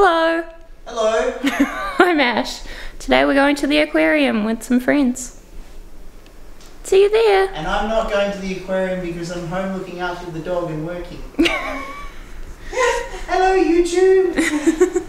Hello. Hello. I'm Ash. Today we're going to the aquarium with some friends. See you there. And I'm not going to the aquarium because I'm home looking after the dog and working. Hello YouTube.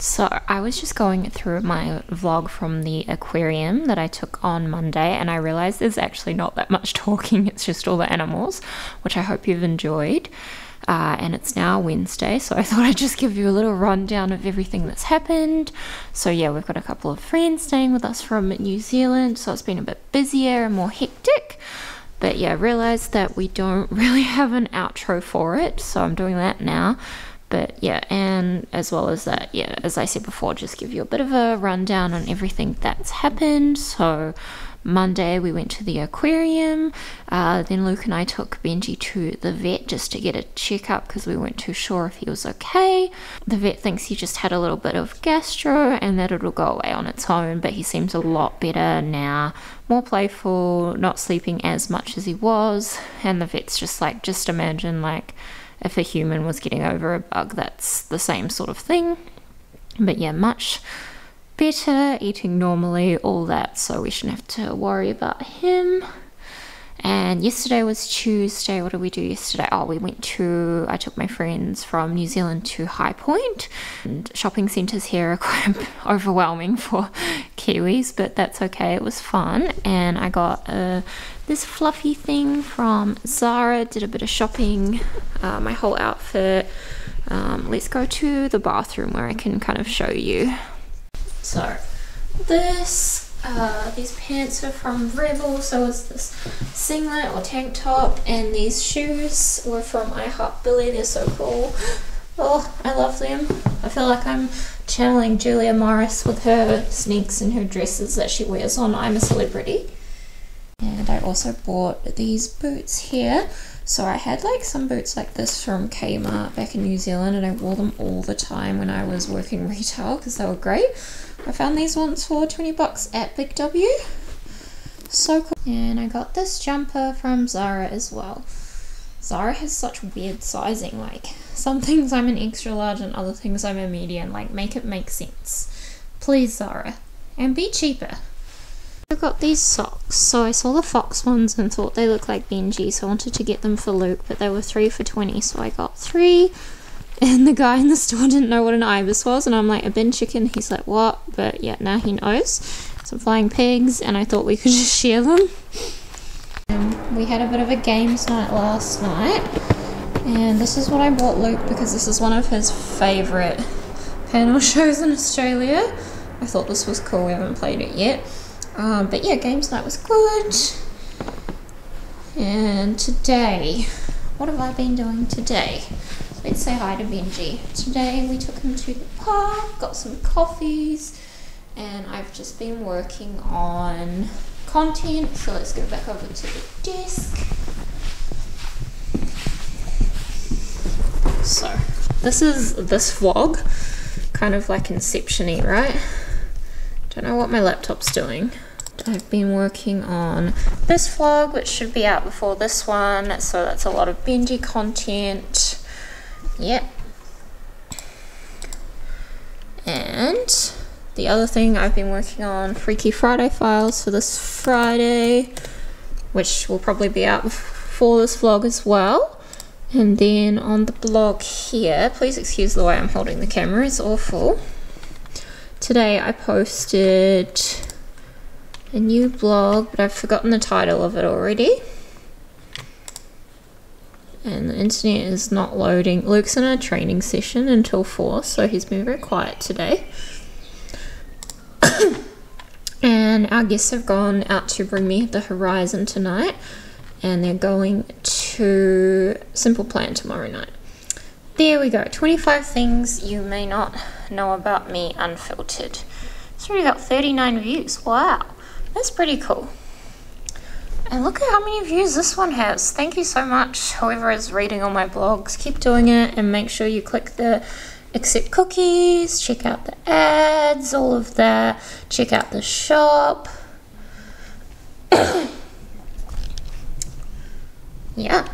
So I was just going through my vlog from the aquarium that I took on Monday, and I realized there's actually not that much talking, it's just all the animals, which I hope you've enjoyed. And it's now Wednesday, so I thought I'd just give you a little rundown of everything that's happened. So yeah, we've got a couple of friends staying with us from New Zealand, so it's been a bit busier and more hectic. But yeah, I realized that we don't really have an outro for it, so I'm doing that now. But yeah, and as well as that, yeah, as I said before, just give you a bit of a rundown on everything that's happened. So Monday we went to the aquarium, then Luke and I took Benji to the vet just to get a checkup because we weren't too sure if he was okay. The vet thinks he just had a little bit of gastro and that it'll go away on its own, but he seems a lot better now, more playful, not sleeping as much as he was. And the vet's just like, just imagine like if a human was getting over a bug, that's the same sort of thing. But yeah, much better, eating normally, all that, so we shouldn't have to worry about him. And yesterday was Tuesday. What did we do yesterday? Oh, I took my friends from New Zealand to High Point. And shopping centres here are quite overwhelming for Kiwis, but that's okay. It was fun. And I got this fluffy thing from Zara, did a bit of shopping, my whole outfit. Let's go to the bathroom where I can kind of show you. So this... these pants are from Rebel, so it's this singlet or tank top, and these shoes were from iHeart Billy. They're so cool. Oh, I love them. I feel like I'm channeling Julia Morris with her sneaks and her dresses that she wears on I'm a Celebrity. And I also bought these boots here. So I had like some boots like this from Kmart back in New Zealand, and I wore them all the time when I was working retail because they were great. I found these ones for 20 bucks at Big W. So cool. And I got this jumper from Zara as well. Zara has such weird sizing, like some things I'm an extra large and other things I'm a medium, like make it make sense. Please Zara, and be cheaper. I got these socks, so I saw the fox ones and thought they looked like Benji, so I wanted to get them for Luke, but they were 3 for $20, so I got 3. And the guy in the store didn't know what an ibis was, and I'm like, a bin chicken? He's like, what? But yeah, now he knows. Some flying pigs, and I thought we could just share them. We had a bit of a games night last night, And this is what I bought Luke because this is one of his favourite panel shows in Australia. I thought this was cool, we haven't played it yet. But yeah, games night was good. And today, what have I been doing today? Let's say hi to Benji. Today we took him to the park, got some coffees, and I've just been working on content. So let's go back over to the desk. So this is this vlog, kind of like Inception-y, right? Don't know what my laptop's doing. I've been working on this vlog, which should be out before this one, so that's a lot of Benji content. Yep. And the other thing I've been working on, Freaky Friday files for this Friday, which will probably be out before this vlog as well. And then on the blog here, please excuse the way I'm holding the camera, it's awful. Today I posted a new blog, but I've forgotten the title of it already. And the internet is not loading. Luke's in a training session until 4, so he's been very quiet today. And our guests have gone out to Bring Me the Horizon tonight, and they're going to Simple Plan tomorrow night. There we go, 25 things you may not know about me unfiltered. It's already got 39 views, wow. That's pretty cool. And look at how many views this one has. Thank you so much, whoever is reading all my blogs. Keep doing it, and make sure you click the accept cookies, check out the ads, all of that. Check out the shop. Yeah.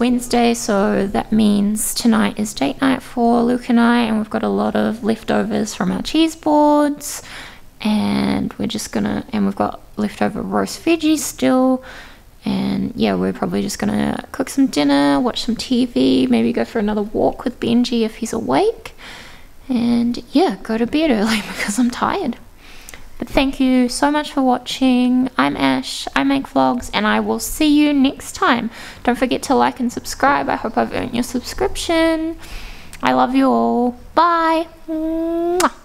Wednesday, so that means tonight is date night for Luke and I, and we've got a lot of leftovers from our cheese boards, and we're just gonna, and we've got leftover roast veggies still, and yeah, we're probably just gonna cook some dinner, watch some TV, maybe go for another walk with Benji if he's awake, and yeah, go to bed early because I'm tired. But thank you so much for watching. I'm Ash, I make vlogs, and I will see you next time. Don't forget to like and subscribe. I hope I've earned your subscription. I love you all. Bye. Mwah.